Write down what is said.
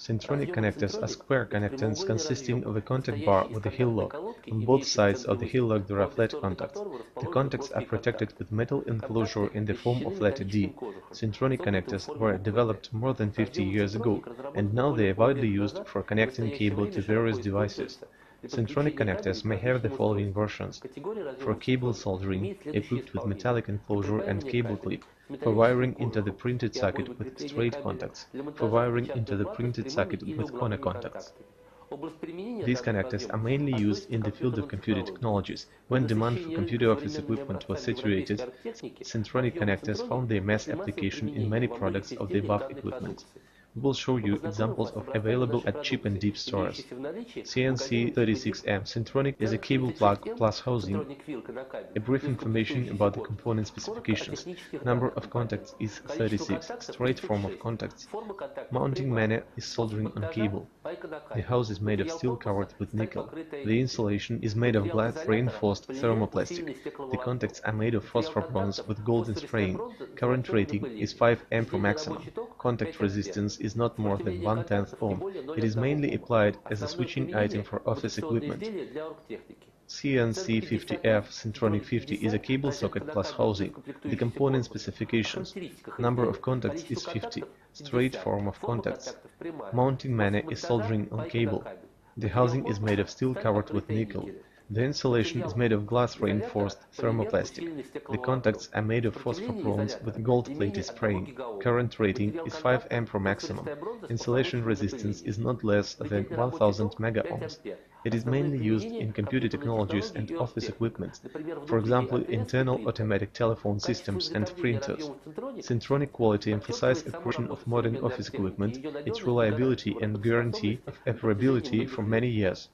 Centronic connectors are square connectors consisting of a contact bar with a heel lock. On both sides of the heel lock there are flat contacts. The contacts are protected with metal enclosure in the form of letter D. Centronic connectors were developed more than 50 years ago, and now they are widely used for connecting cable to various devices. Centronic connectors may have the following versions: for cable soldering, equipped with metallic enclosure and cable clip; for wiring into the printed circuit with straight contacts; for wiring into the printed circuit with corner contacts. These connectors are mainly used in the field of computer technologies. When demand for computer office equipment was saturated, Centronic connectors found their mass application in many products of the above equipment. We will show you examples of available at cheap and deep stores. CNC 36M Centronic is a cable plug plus housing. A brief information about the component specifications. Number of contacts is 36, straight form of contacts. Mounting manner is soldering on cable. The house is made of steel covered with nickel. The insulation is made of black reinforced thermoplastic. The contacts are made of phosphor bronze with golden spraying. Current rating is 5 ampere maximum. Contact resistance is not more than 1/10 ohm. It is mainly applied as a switching item for office equipment. CNC50F Centronic 50 is a cable socket plus housing. The component specifications. Number of contacts is 50. Straight form of contacts. Mounting manner is soldering on cable. The housing is made of steel covered with nickel. The insulation is made of glass reinforced thermoplastic. The contacts are made of phosphor bronze with gold-plated spraying. Current rating is 5 ampere maximum. Insulation resistance is not less than 1000 megaohms. It is mainly used in computer technologies and office equipment, for example, internal automatic telephone systems and printers. Centronic quality emphasizes the creation of modern office equipment, its reliability and guarantee of operability for many years.